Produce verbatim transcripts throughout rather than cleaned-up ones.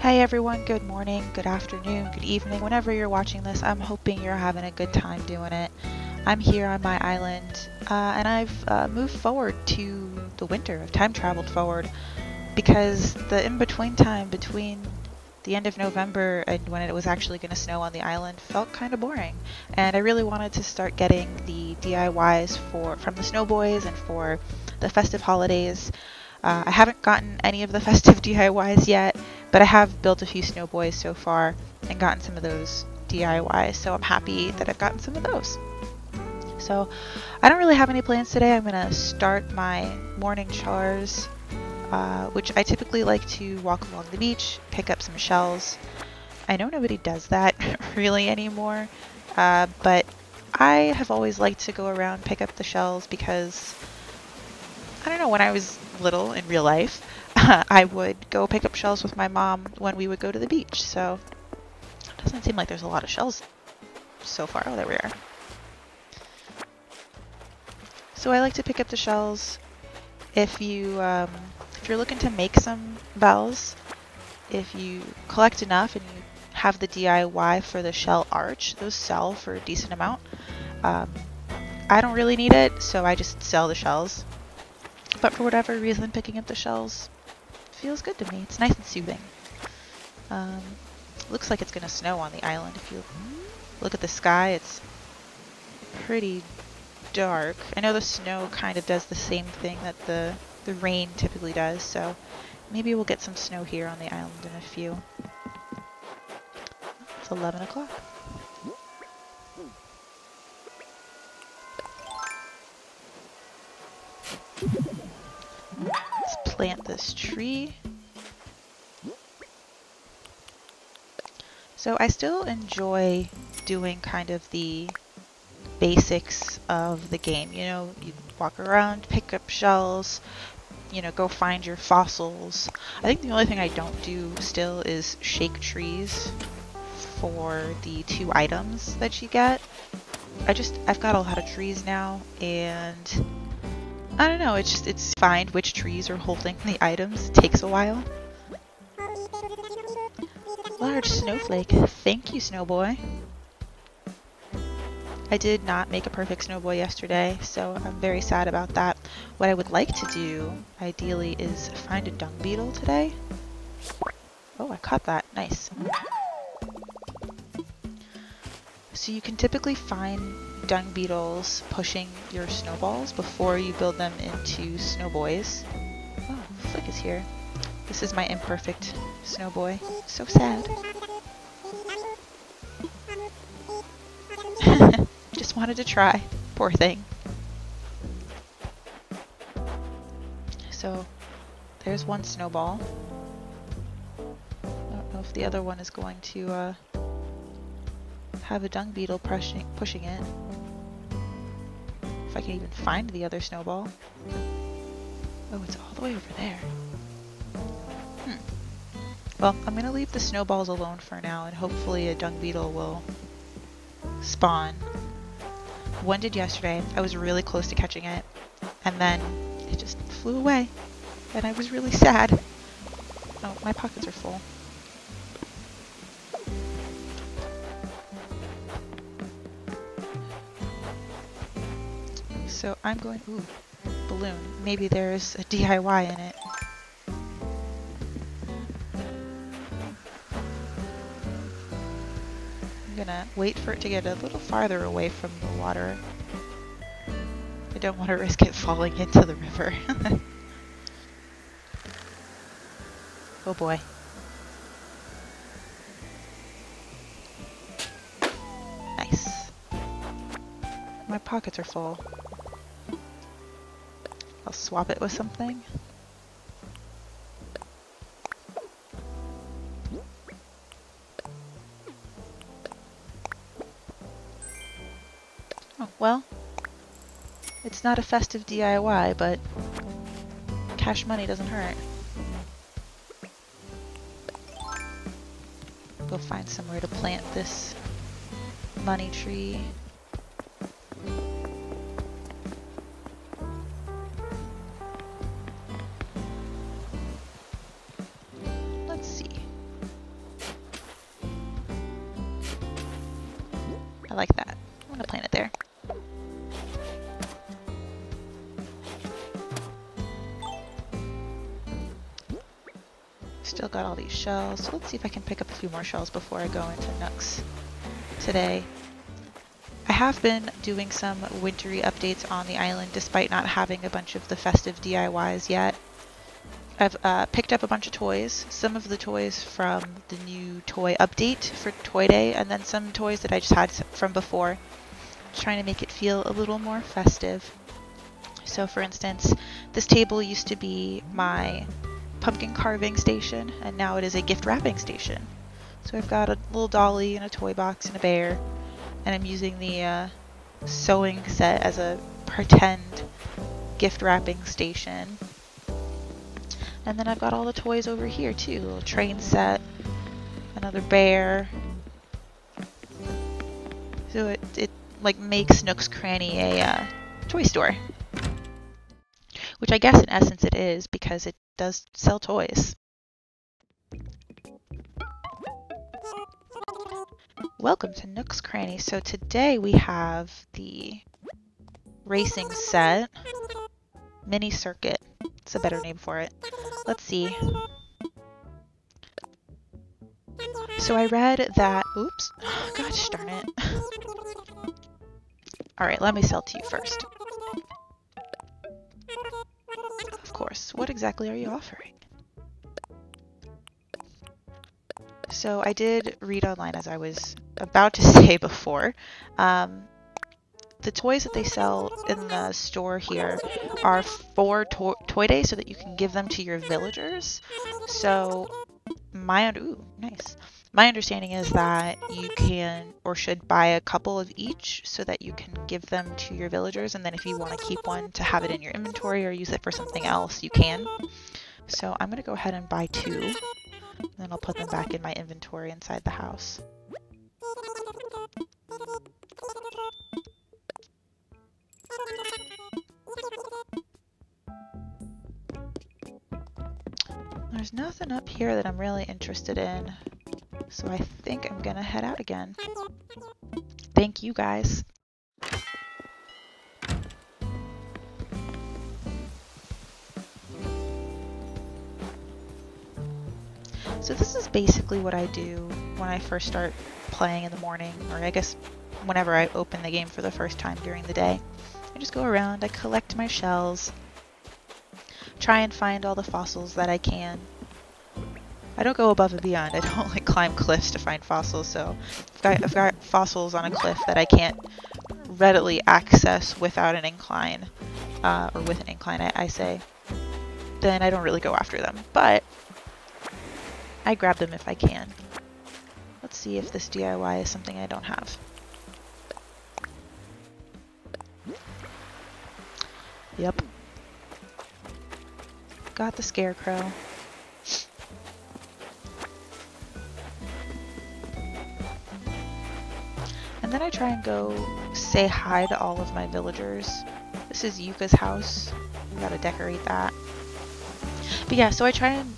Hey everyone, good morning, good afternoon, good evening, whenever you're watching this. I'm hoping you're having a good time doing it. I'm here on my island, uh, and I've uh, moved forward to the winter. I've time traveled forward because the in-between time between the end of November and when it was actually going to snow on the island felt kind of boring, and I really wanted to start getting the D I Ys for from the Snow Boys and for the festive holidays. Uh, I haven't gotten any of the festive D I Ys yet, but I have built a few Snow Boys so far and gotten some of those D I Ys, so I'm happy that I've gotten some of those. So I don't really have any plans today. I'm going to start my morning chores, uh, which I typically like to walk along the beach, pick up some shells. I know nobody does that really anymore, uh, but I have always liked to go around, pick up the shells, because I don't know, when I was little in real life, uh, I would go pick up shells with my mom when we would go to the beach, so it doesn't seem like there's a lot of shells so far. Oh, there we are. So I like to pick up the shells. If, you, um, if you're looking to make some bells, if you collect enough and you have the D I Y for the shell arch, those sell for a decent amount. Um, I don't really need it, so I just sell the shells. But for whatever reason, picking up the shells feels good to me. It's nice and soothing. Um, looks like it's going to snow on the island. If you look at the sky, it's pretty dark. I know the snow kind of does the same thing that the, the rain typically does, so maybe we'll get some snow here on the island in a few. It's eleven o'clock. Plant this tree. So I still enjoy doing kind of the basics of the game. You know, you walk around, pick up shells, you know, go find your fossils. I think the only thing I don't do still is shake trees for the two items that you get. I just, I've got a lot of trees now, and I don't know, it's just, it's find which trees are holding the items. It takes a while. Large snowflake. Thank you, Snowboy. I did not make a perfect Snowboy yesterday, so I'm very sad about that. What I would like to do, ideally, is find a dung beetle today. Oh, I caught that. Nice. So you can typically find dung beetles pushing your snowballs before you build them into Snowboys. Oh, Flick is here. This is my imperfect Snowboy. So sad. Just wanted to try. Poor thing. So, there's one snowball. I don't know if the other one is going to uh, have a dung beetle pushing, pushing it. If I can even find the other snowball. Oh, it's all the way over there. Hmm. Well, I'm going to leave the snowballs alone for now, and hopefully a dung beetle will spawn. One did yesterday. I was really close to catching it, and then it just flew away, and I was really sad. Oh, my pockets are full. So I'm going, ooh, balloon. Maybe there's a D I Y in it. I'm gonna wait for it to get a little farther away from the water. I don't want to risk it falling into the river. Oh boy. Nice. My pockets are full. I'll swap it with something. Oh, well, it's not a festive D I Y, but cash money doesn't hurt. Go find somewhere to plant this money tree. I like that. I'm gonna plant it there. Still got all these shells. So let's see if I can pick up a few more shells before I go into Nook's today. I have been doing some wintry updates on the island despite not having a bunch of the festive D I Ys yet. I've uh, picked up a bunch of toys, some of the toys from the new toy update for Toy Day, and then some toys that I just had from before, trying to make it feel a little more festive. So for instance, this table used to be my pumpkin carving station, and now it is a gift wrapping station. So I've got a little dolly and a toy box and a bear, and I'm using the uh, sewing set as a pretend gift wrapping station. And then I've got all the toys over here too, a little train set, another bear. So it, it like makes Nook's Cranny a uh, toy store. Which I guess in essence it is, because it does sell toys. Welcome to Nook's Cranny. So today we have the racing set, mini circuit. It's a better name for it. Let's see. So I read that, oops, oh, gosh darn it. All right, let me sell to you first. Course. What exactly are you offering? So I did read online, as I was about to say before. Um, the toys that they sell in the store here are for to Toy Day, so that you can give them to your villagers. So my ooh, nice. My understanding is that you can or should buy a couple of each so that you can give them to your villagers, and then if you want to keep one to have it in your inventory or use it for something else, you can. So I'm going to go ahead and buy two, and then I'll put them back in my inventory inside the house. There's nothing up here that I'm really interested in. So I think I'm gonna head out again. Thank you guys. So this is basically what I do when I first start playing in the morning, or I guess whenever I open the game for the first time during the day. I just go around, I collect my shells, try and find all the fossils that I can. I don't go above and beyond. I don't like climb cliffs to find fossils, so I've got, I've got fossils on a cliff that I can't readily access without an incline, uh, or with an incline, I, I say, then I don't really go after them, but I grab them if I can. Let's see if this D I Y is something I don't have. Yep. Got the scarecrow. And then I try and go say hi to all of my villagers. This is Yuka's house. I've got to decorate that. But yeah, so I try and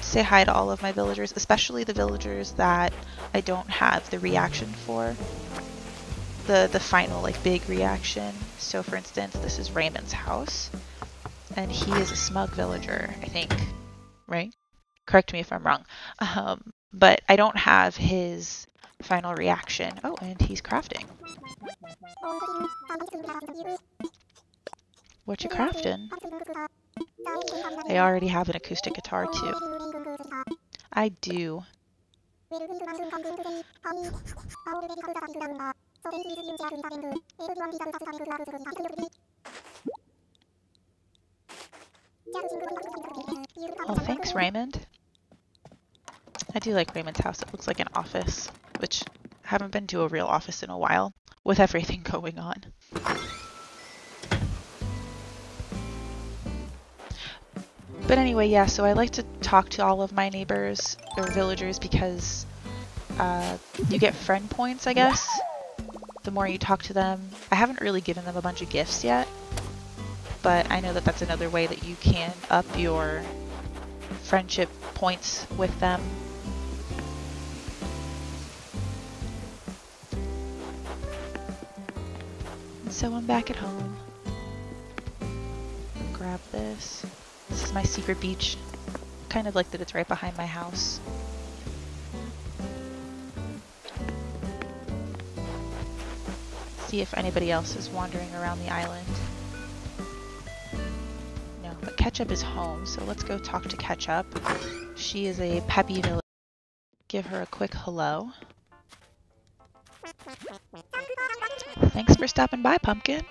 say hi to all of my villagers, especially the villagers that I don't have the reaction for. The, the final, like, big reaction. So for instance, this is Raymond's house. And he is a smug villager, I think. Right? Correct me if I'm wrong. Um, but I don't have his final reaction. Oh, and he's crafting. What you crafting? I already have an acoustic guitar too. I do. Oh, thanks, Raymond. I do like Raymond's house. It looks like an office, which I haven't been to a real office in a while with everything going on. But anyway, yeah, so I like to talk to all of my neighbors or villagers because uh, you get friend points, I guess, the more you talk to them. I haven't really given them a bunch of gifts yet, but I know that that's another way that you can up your friendship points with them. So I'm back at home. Grab this. This is my secret beach. Kind of like that it's right behind my house. See if anybody else is wandering around the island. No, but Ketchup is home, so let's go talk to Ketchup. She is a peppy villager. Give her a quick hello. Thanks for stopping by, Pumpkin.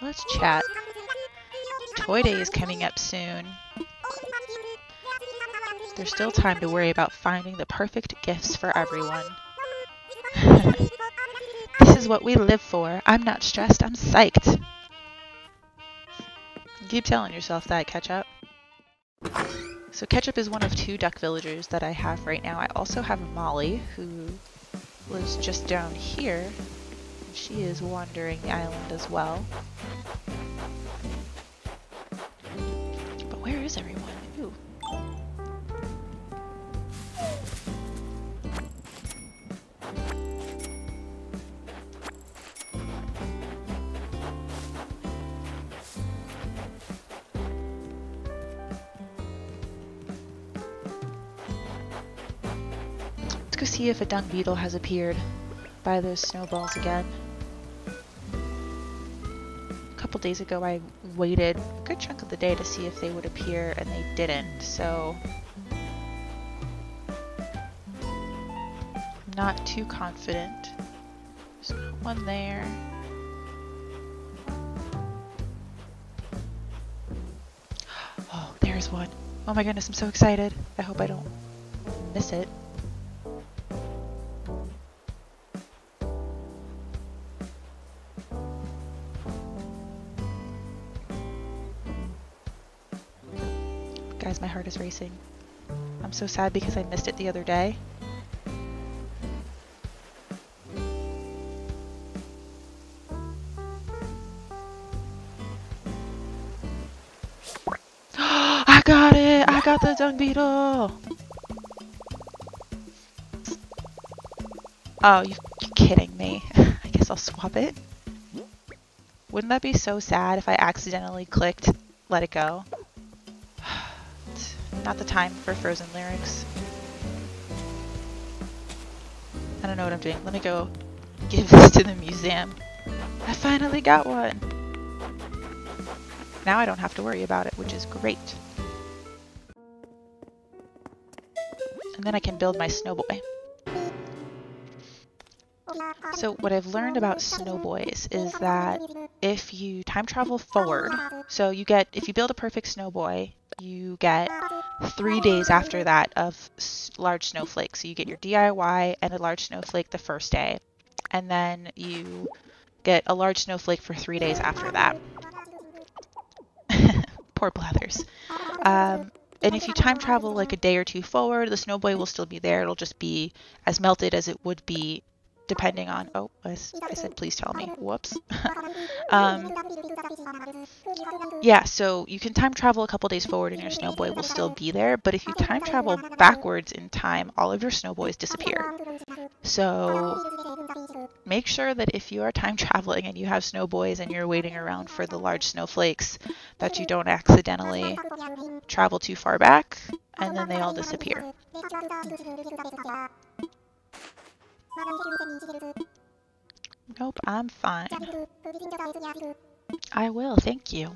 Let's chat. Toy Day is coming up soon. There's still time to worry about finding the perfect gifts for everyone. This is what we live for. I'm not stressed, I'm psyched. Keep telling yourself that, Ketchup. So Ketchup is one of two duck villagers that I have right now. I also have Molly, who lives just down here. She is wandering the island as well. But where is everyone? Ooh. Let's go see if a dung beetle has appeared by those snowballs again. Days ago I waited a good chunk of the day to see if they would appear, and they didn't, so I'm not too confident. There's not one there. Oh, there's one. Oh my goodness, I'm so excited. I hope I don't miss it. My heart is racing. I'm so sad because I missed it the other day. I got it! I got the dung beetle! Oh, you, you're kidding me. I guess I'll swap it. Wouldn't that be so sad if I accidentally clicked let it go? Not the time for Frozen lyrics. I don't know what I'm doing. Let me go give this to the museum. I finally got one! Now I don't have to worry about it, which is great. And then I can build my Snowboy. So what I've learned about Snowboys is that if you time travel forward, so you get, if you build a perfect Snowboy, you get three days after that of large snowflakes. So you get your D I Y and a large snowflake the first day, and then you get a large snowflake for three days after that. Poor Blathers. Um, and if you time travel like a day or two forward, the Snowboy will still be there. It'll just be as melted as it would be depending on, oh, I, I said please tell me, whoops. um, yeah, so you can time travel a couple days forward and your Snowboy will still be there, but if you time travel backwards in time, all of your Snowboys disappear. So make sure that if you are time traveling and you have Snowboys and you're waiting around for the large snowflakes, that you don't accidentally travel too far back, and then they all disappear. Nope, I'm fine. I will, thank you.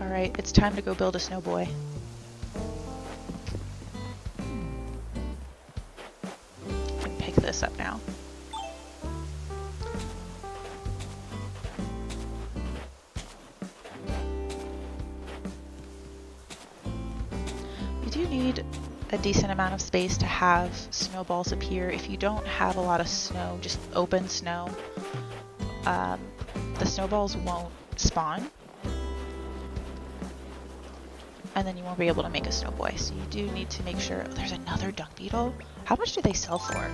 Alright, it's time to go build a Snowboy. I can pick this up now. Need a decent amount of space to have snowballs appear. If you don't have a lot of snow, just open snow, um, the snowballs won't spawn, and then you won't be able to make a Snowboy. So you do need to make sure. Oh, there's another dung beetle. How much do they sell for?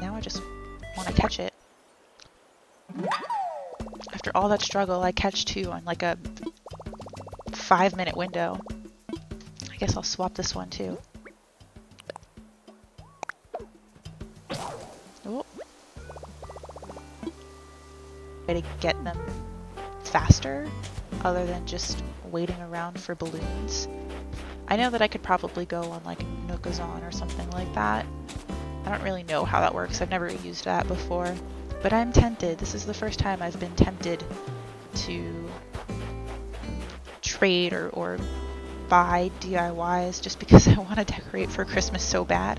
Now I just want to catch it. After all that struggle, I catch two on like a five minute window. I guess I'll swap this one too. Ooh. Way to get them faster, other than just waiting around for balloons. I know that I could probably go on like Nookazon or something like that. I don't really know how that works. I've never used that before, but I'm tempted. This is the first time I've been tempted to trade or, or buy D I Ys just because I want to decorate for Christmas so bad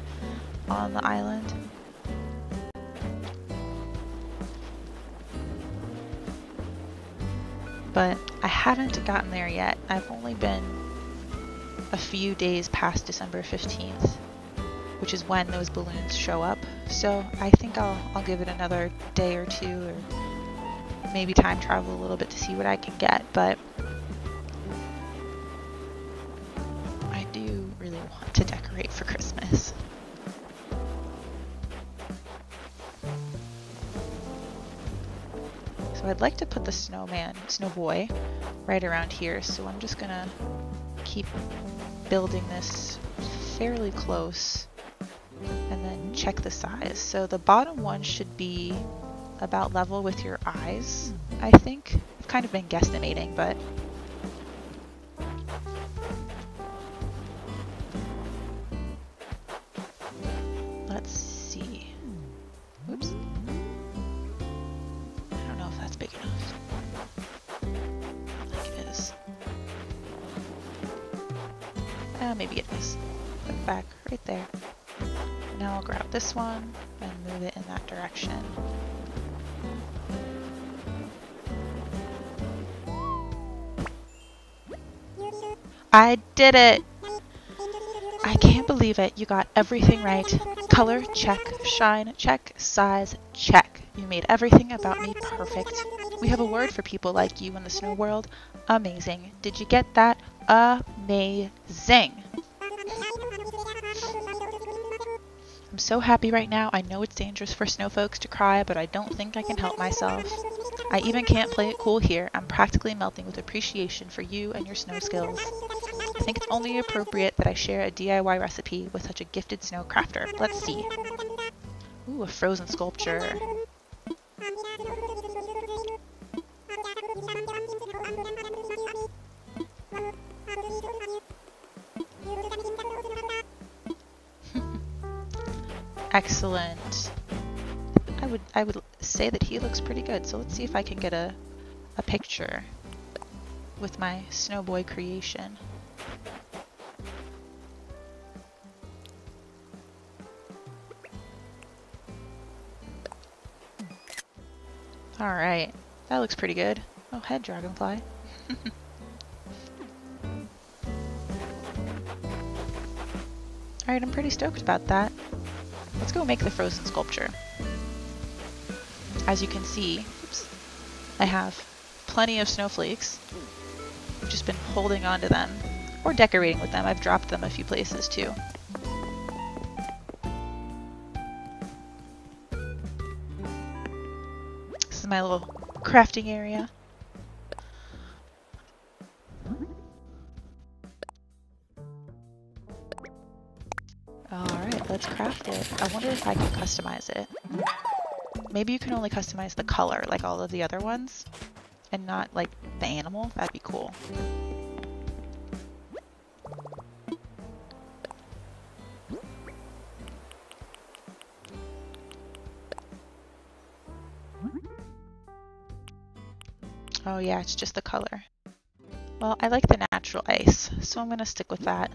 on the island. But I haven't gotten there yet. I've only been a few days past December fifteenth, which is when those balloons show up. So I think I'll, I'll give it another day or two, or maybe time travel a little bit to see what I can get. But I do really want to decorate for Christmas. So I'd like to put the snowman, snowboy, right around here. So I'm just gonna keep building this fairly close and then check the size. So the bottom one should be about level with your eyes, I think. I've kind of been guesstimating, but let's see. Oops. I don't know if that's big enough. I think it is. Uh, maybe it is. Put it back right there. Now I'll grab this one and move it in that direction. I did it! I can't believe it. You got everything right. Color, check. Shine, check. Size, check. You made everything about me perfect. We have a word for people like you in the snow world. Amazing. Did you get that? Amazing. I'm so happy right now. I know it's dangerous for snow folks to cry, but I don't think I can help myself. I even can't play it cool here. I'm practically melting with appreciation for you and your snow skills. I think it's only appropriate that I share a D I Y recipe with such a gifted snow crafter. Let's see. Ooh, a frozen sculpture. Excellent. I would I would say that he looks pretty good, so let's see if I can get a, a picture with my snowboy creation. Alright, that looks pretty good. Oh, head dragonfly. Alright, I'm pretty stoked about that. Let's go make the frozen sculpture. As you can see, oops, I have plenty of snowflakes. I've just been holding on to them or decorating with them. I've dropped them a few places too. This is my little crafting area. Let's craft it. I wonder if I can customize it. Maybe you can only customize the color like all of the other ones and not like the animal. That'd be cool. Oh yeah, it's just the color. Well, I like the natural ice, so I'm gonna stick with that.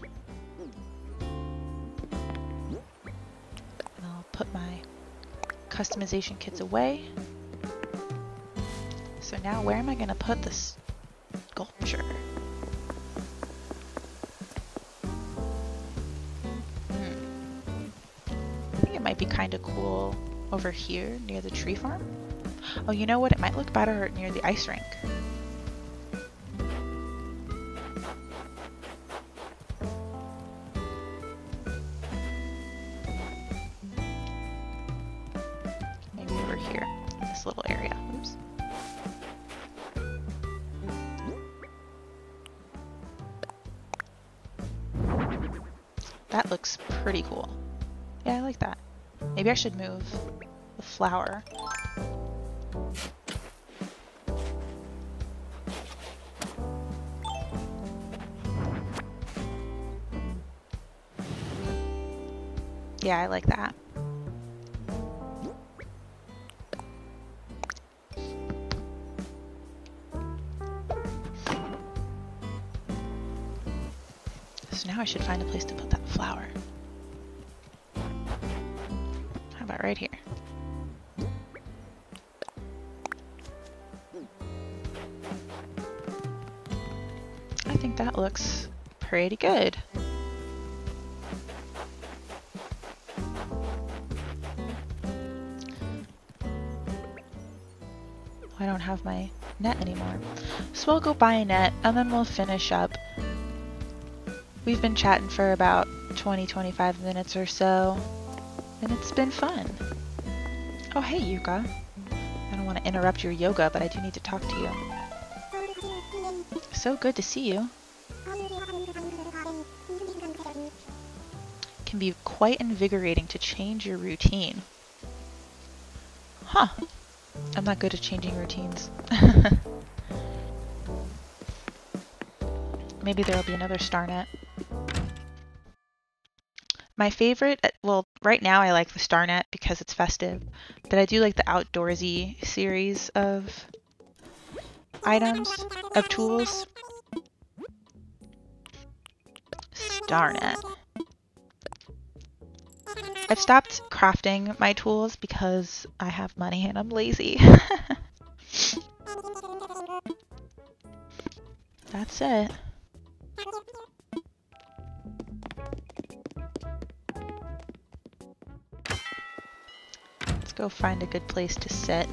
Put my customization kits away. So now where am I going to put this sculpture? Hmm. I think it might be kind of cool over here near the tree farm. Oh, you know what? It might look better near the ice rink. That looks pretty cool. Yeah, I like that. Maybe I should move the flower. Yeah, I like that. So now I should find a place to put that flower. How about right here? I think that looks pretty good. I don't have my net anymore. So we'll go buy a net and then we'll finish up. We've been chatting for about twenty, twenty-five minutes or so, and it's been fun. Oh, hey, Yuka. I don't want to interrupt your yoga, but I do need to talk to you. So good to see you. It can be quite invigorating to change your routine. Huh. I'm not good at changing routines. Maybe there'll be another StarNet. My favorite, well, right now I like the StarNet because it's festive, but I do like the outdoorsy series of items, of tools. StarNet. I've stopped crafting my tools because I have money and I'm lazy. That's it. Let's go find a good place to sit.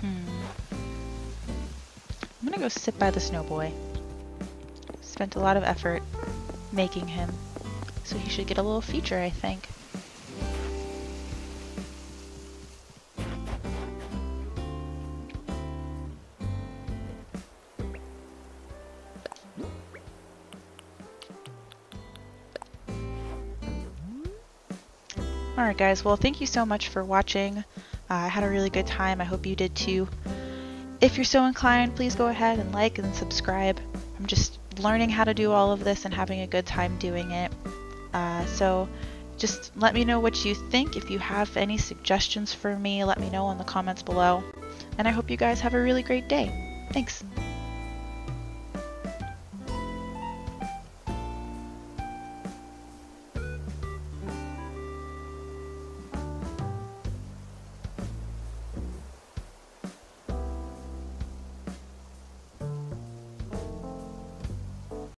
Hmm. I'm gonna go sit by the snow boy. Spent a lot of effort making him, so he should get a little feature, I think. Alright guys, well thank you so much for watching. Uh, I had a really good time. I hope you did too. If you're so inclined, please go ahead and like and subscribe. I'm just learning how to do all of this and having a good time doing it. Uh, so just let me know what you think. If you have any suggestions for me, let me know in the comments below. And I hope you guys have a really great day. Thanks!